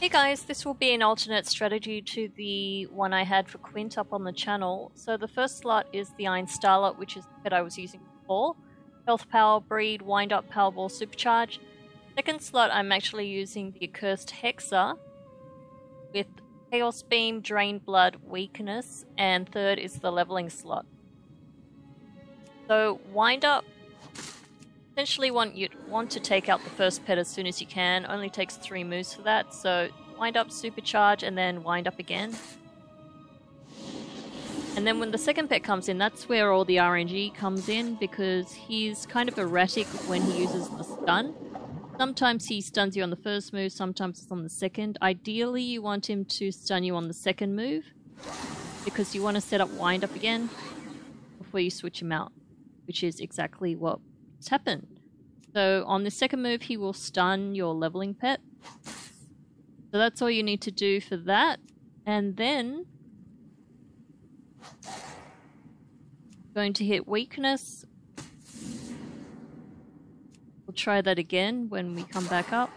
Hey guys, this will be an alternate strategy to the one I had for Kwint up on the channel. So the first slot is the Iron Starlette, which is the bit I was using before. Health Power, Breed, Wind Up, Powerball, Supercharge. Second slot I'm actually using the Accursed Hexxer with Chaos Beam, Drain Blood, Weakness, and third is the leveling slot. So Wind Up, essentially you want to take out the first pet as soon as you can. Only takes 3 moves for that, so Wind Up, Supercharge, and then Wind Up again. And then when the second pet comes in, that's where all the RNG comes in, because he's kind of erratic when he uses the stun. Sometimes he stuns you on the first move, sometimes it's on the second. Ideally, you want him to stun you on the second move, because you want to set up Wind Up again before you switch him out, which is exactly what's happened. So on the second move, he will stun your leveling pet. So that's all you need to do for that. And then going to hit Weakness. We'll try that again when we come back up.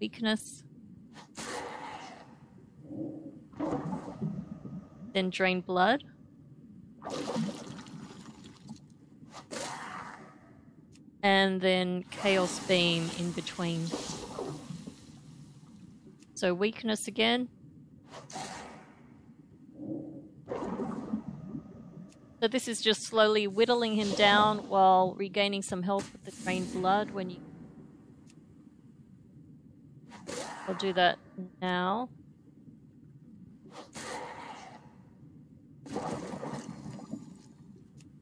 Weakness. Then Drain Blood. And then Chaos Beam in between. So Weakness again. So this is just slowly whittling him down while regaining some health with the Drained Blood when you... I'll do that now.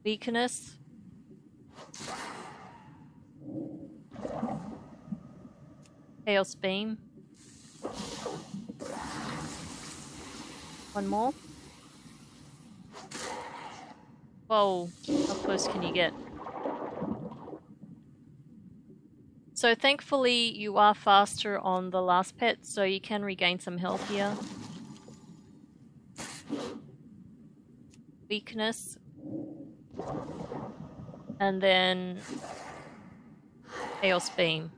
Weakness. Chaos Beam. One more. Whoa, how close can you get? So thankfully you are faster on the last pet, so you can regain some health here. Weakness. And then Chaos Beam.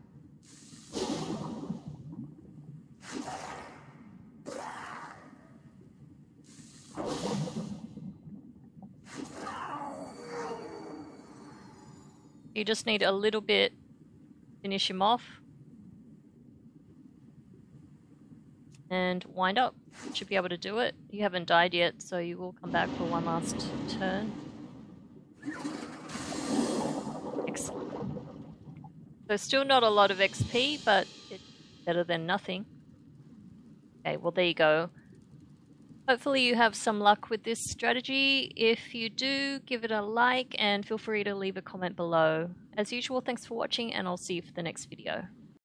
You just need a little bit to finish him off. And Wind Up. Should be able to do it. You haven't died yet, so you will come back for one last turn. Excellent. So still not a lot of XP, but it's better than nothing. Okay, well there you go. Hopefully you have some luck with this strategy. If you do, give it a like and feel free to leave a comment below. As usual, thanks for watching and I'll see you for the next video.